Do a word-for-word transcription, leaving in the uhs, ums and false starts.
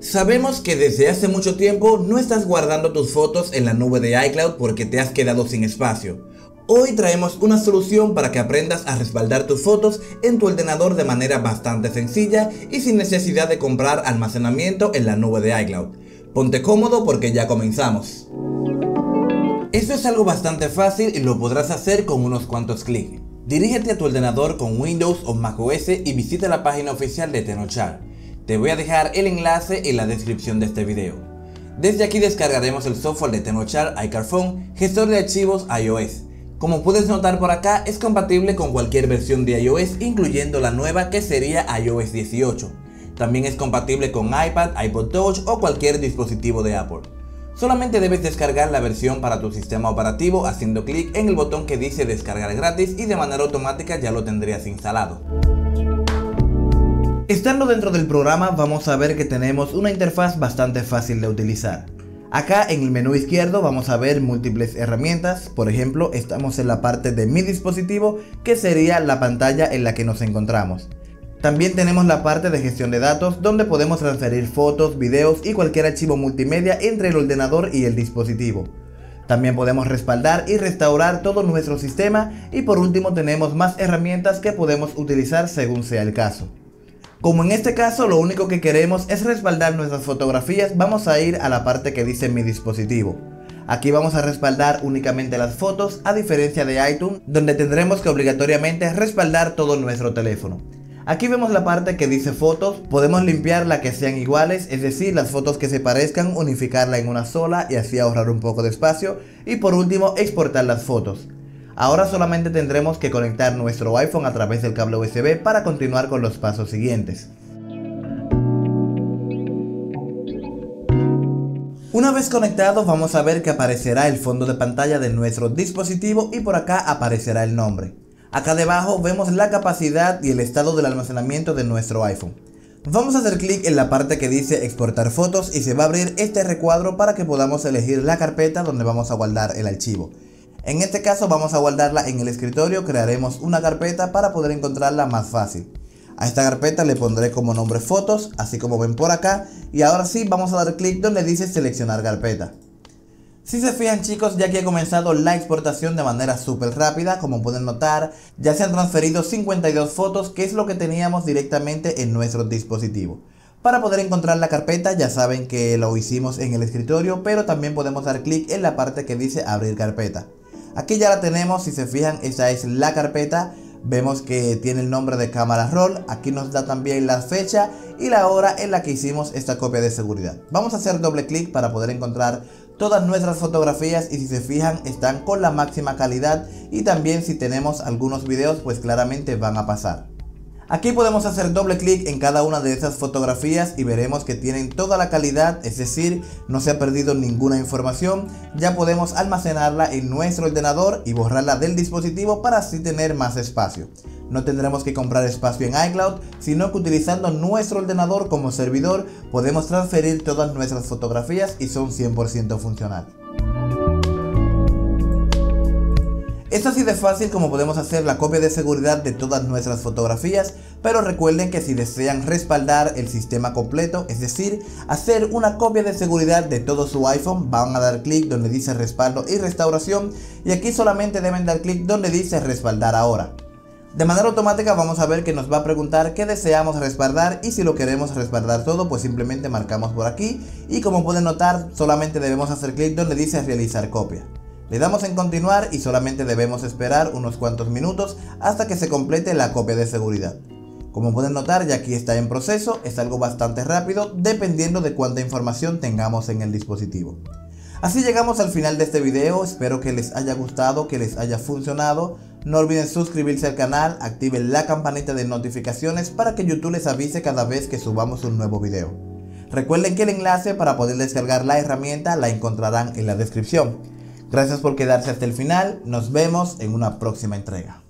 Sabemos que desde hace mucho tiempo no estás guardando tus fotos en la nube de iCloud porque te has quedado sin espacio. Hoy traemos una solución para que aprendas a respaldar tus fotos en tu ordenador de manera bastante sencilla y sin necesidad de comprar almacenamiento en la nube de iCloud. Ponte cómodo porque ya comenzamos. Esto es algo bastante fácil y lo podrás hacer con unos cuantos clics. Dirígete a tu ordenador con Windows o macOS y visita la página oficial de Tenorshare. Te voy a dejar el enlace en la descripción de este video. Desde aquí descargaremos el software de Tenorshare iCareFone, gestor de archivos iOS. Como puedes notar por acá, es compatible con cualquier versión de iOS, incluyendo la nueva que sería iOS dieciocho. También es compatible con iPad, iPod Touch o cualquier dispositivo de Apple. Solamente debes descargar la versión para tu sistema operativo haciendo clic en el botón que dice descargar gratis y de manera automática ya lo tendrías instalado. Estando dentro del programa vamos a ver que tenemos una interfaz bastante fácil de utilizar. Acá en el menú izquierdo vamos a ver múltiples herramientas. Por ejemplo, estamos en la parte de mi dispositivo, que sería la pantalla en la que nos encontramos. También tenemos la parte de gestión de datos, donde podemos transferir fotos, videos y cualquier archivo multimedia entre el ordenador y el dispositivo. También podemos respaldar y restaurar todo nuestro sistema, y por último tenemos más herramientas que podemos utilizar según sea el caso. Como en este caso lo único que queremos es respaldar nuestras fotografías, vamos a ir a la parte que dice mi dispositivo. Aquí vamos a respaldar únicamente las fotos, a diferencia de iTunes, donde tendremos que obligatoriamente respaldar todo nuestro teléfono. Aquí vemos la parte que dice fotos, podemos limpiar las que sean iguales, es decir, las fotos que se parezcan, unificarla en una sola y así ahorrar un poco de espacio. Y por último, exportar las fotos. Ahora solamente tendremos que conectar nuestro iPhone a través del cable U S B para continuar con los pasos siguientes. Una vez conectados vamos a ver que aparecerá el fondo de pantalla de nuestro dispositivo y por acá aparecerá el nombre. Acá debajo vemos la capacidad y el estado del almacenamiento de nuestro iPhone. Vamos a hacer clic en la parte que dice exportar fotos y se va a abrir este recuadro para que podamos elegir la carpeta donde vamos a guardar el archivo. En este caso vamos a guardarla en el escritorio, crearemos una carpeta para poder encontrarla más fácil. A esta carpeta le pondré como nombre fotos, así como ven por acá, y ahora sí vamos a dar clic donde dice seleccionar carpeta. Si se fijan chicos, ya que ha comenzado la exportación de manera súper rápida, como pueden notar, ya se han transferido cincuenta y dos fotos, que es lo que teníamos directamente en nuestro dispositivo. Para poder encontrar la carpeta ya saben que lo hicimos en el escritorio, pero también podemos dar clic en la parte que dice abrir carpeta. Aquí ya la tenemos, si se fijan esa es la carpeta, vemos que tiene el nombre de Camera Roll, aquí nos da también la fecha y la hora en la que hicimos esta copia de seguridad. Vamos a hacer doble clic para poder encontrar todas nuestras fotografías y si se fijan están con la máxima calidad y también si tenemos algunos videos pues claramente van a pasar. Aquí podemos hacer doble clic en cada una de esas fotografías y veremos que tienen toda la calidad, es decir, no se ha perdido ninguna información. Ya podemos almacenarla en nuestro ordenador y borrarla del dispositivo para así tener más espacio. No tendremos que comprar espacio en iCloud, sino que utilizando nuestro ordenador como servidor podemos transferir todas nuestras fotografías y son cien por ciento funcionales. Es así de fácil como podemos hacer la copia de seguridad de todas nuestras fotografías, pero recuerden que si desean respaldar el sistema completo, es decir, hacer una copia de seguridad de todo su iPhone, van a dar clic donde dice respaldo y restauración y aquí solamente deben dar clic donde dice respaldar ahora. De manera automática vamos a ver que nos va a preguntar qué deseamos respaldar y si lo queremos respaldar todo pues simplemente marcamos por aquí y como pueden notar solamente debemos hacer clic donde dice realizar copia. Le damos en continuar y solamente debemos esperar unos cuantos minutos hasta que se complete la copia de seguridad. Como pueden notar ya aquí está en proceso, es algo bastante rápido dependiendo de cuánta información tengamos en el dispositivo. Así llegamos al final de este video, espero que les haya gustado, que les haya funcionado. No olviden suscribirse al canal, activen la campanita de notificaciones para que YouTube les avise cada vez que subamos un nuevo video. Recuerden que el enlace para poder descargar la herramienta la encontrarán en la descripción. Gracias por quedarse hasta el final, nos vemos en una próxima entrega.